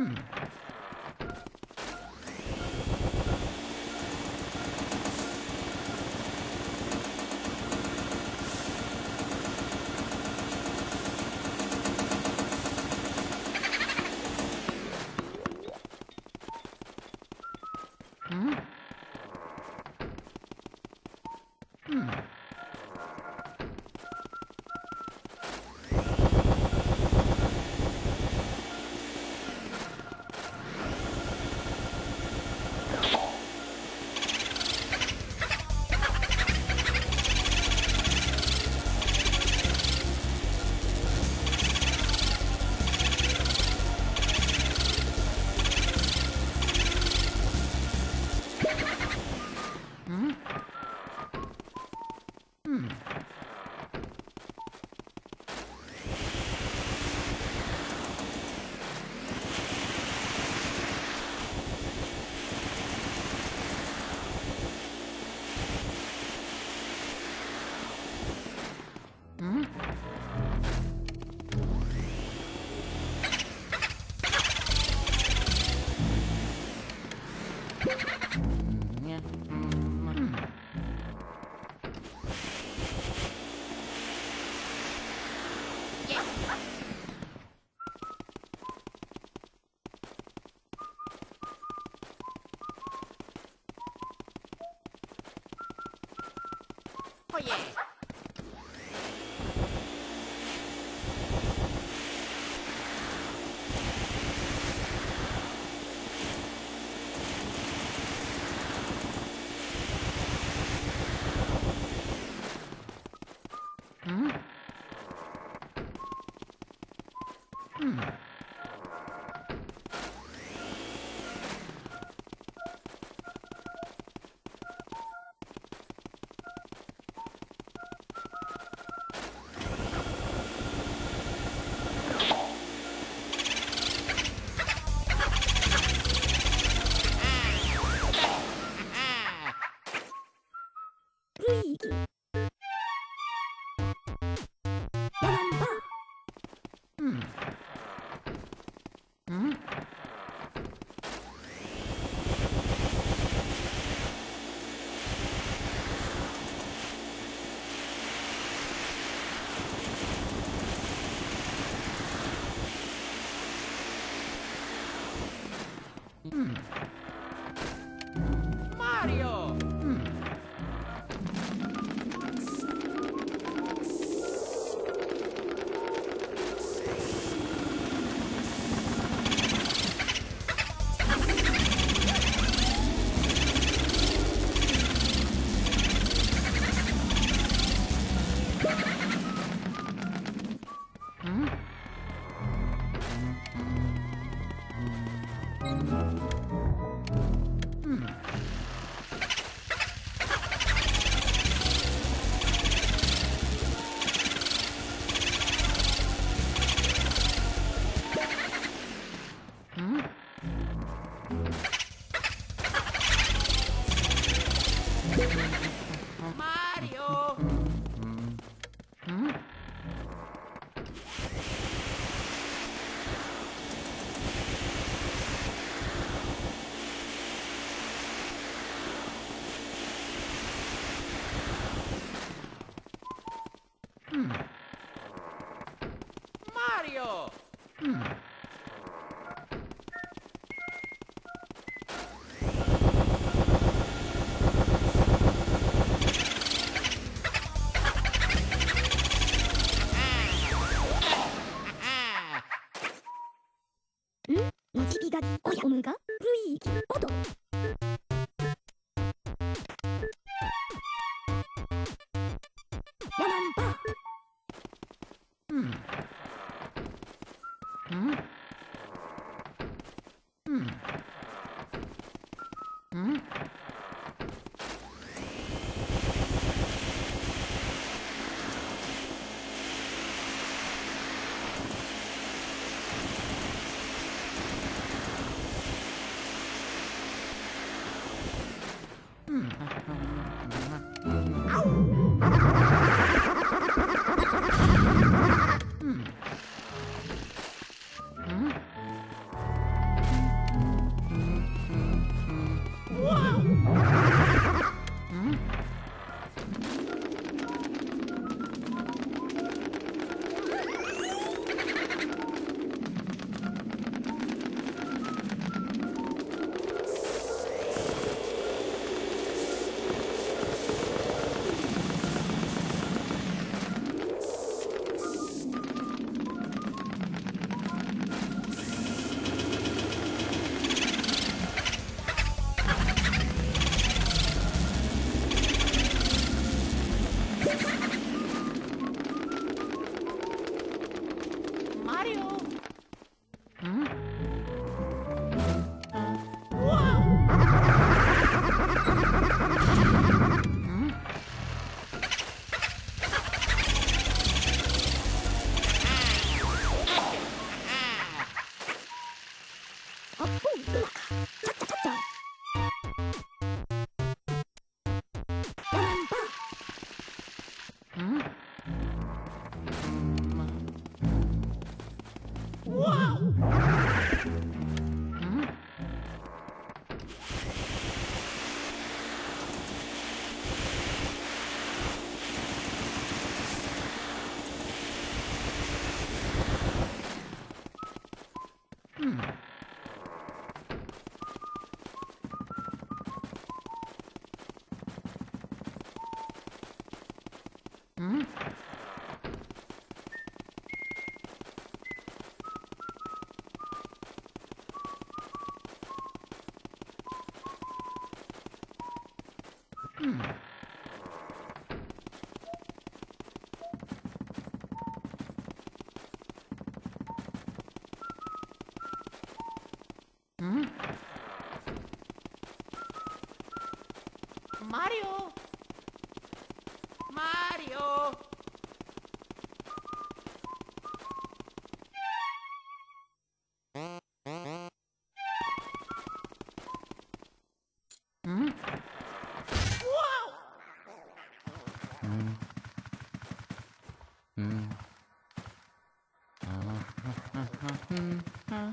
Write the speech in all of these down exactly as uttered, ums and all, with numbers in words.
Hmm. Yeah. Hmm. Mario! Huh? Mario! Mario! Hmm? Wow! Hmm. Hmm. Uh,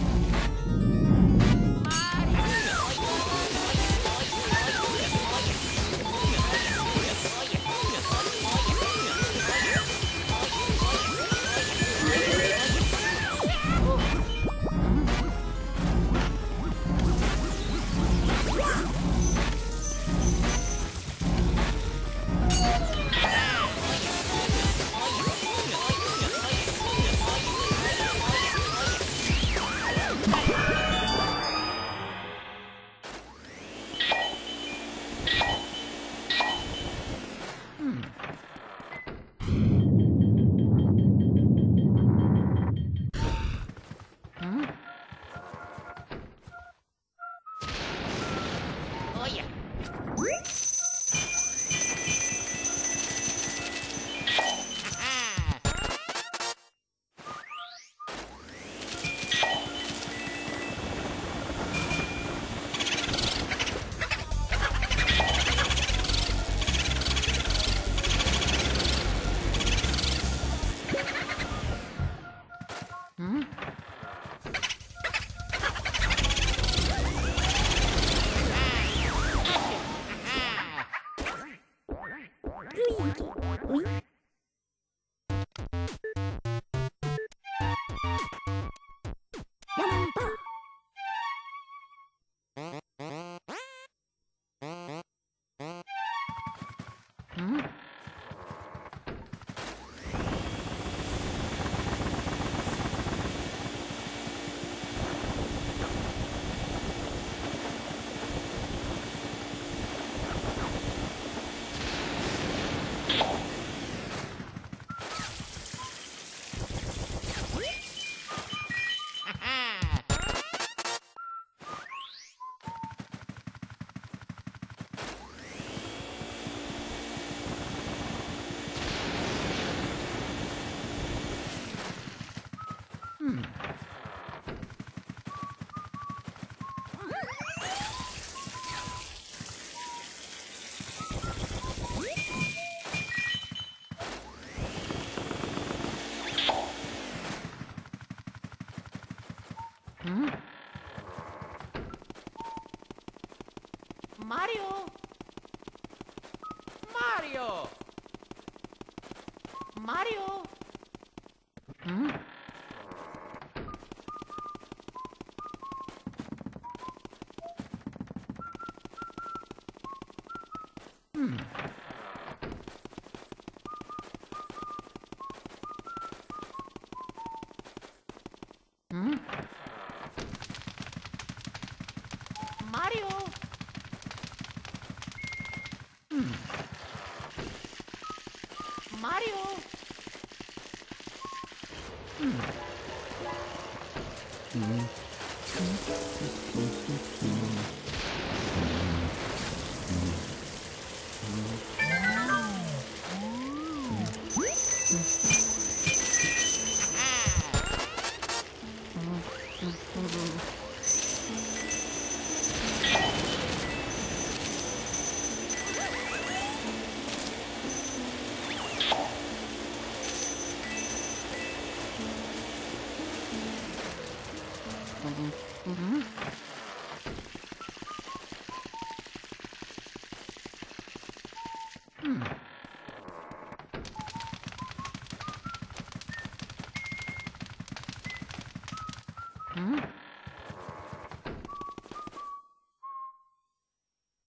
Mm-hmm. Hmm? Mario! Mario! Mario! Hmm? Hmm. Hmm? Mario! Hmm. Mario! Hmm. Hmm. Hmm. Hmm. Hmm.